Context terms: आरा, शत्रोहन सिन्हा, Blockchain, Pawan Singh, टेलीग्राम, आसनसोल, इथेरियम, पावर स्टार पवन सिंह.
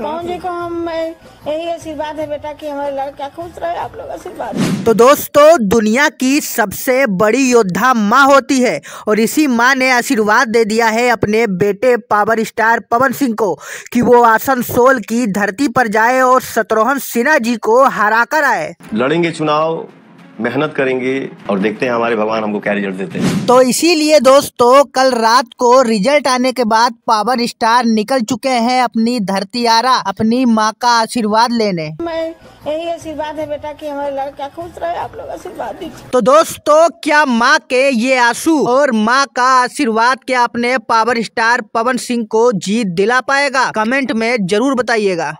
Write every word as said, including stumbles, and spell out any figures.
पवन जी को हम यही आशीर्वाद है बेटा कि हमारे लड़का खुश रहे, आप लोग आशीर्वाद। तो दोस्तों दुनिया की सबसे बड़ी योद्धा माँ होती है और इसी माँ ने आशीर्वाद दे दिया है अपने बेटे पावर स्टार पवन सिंह को कि वो आसनसोल की धरती पर जाए और शत्रोहन सिन्हा जी को हरा कर आए। लड़ेंगे चुनाव, मेहनत करेंगे और देखते हैं हमारे भगवान हमको क्या रिजल्ट देते हैं। तो इसीलिए दोस्तों कल रात को रिजल्ट आने के बाद पावर स्टार निकल चुके हैं अपनी धरती आरा अपनी माँ का आशीर्वाद लेने। मैं यही आशीर्वाद है बेटा कि हमारे लड़का खुश रहे, आप लोग आशीर्वाद दीजिए। तो दोस्तों क्या माँ के ये आंसू और माँ का आशीर्वाद क्या अपने पावर स्टार पवन सिंह को जीत दिला पाएगा? कमेंट में जरूर बताइएगा।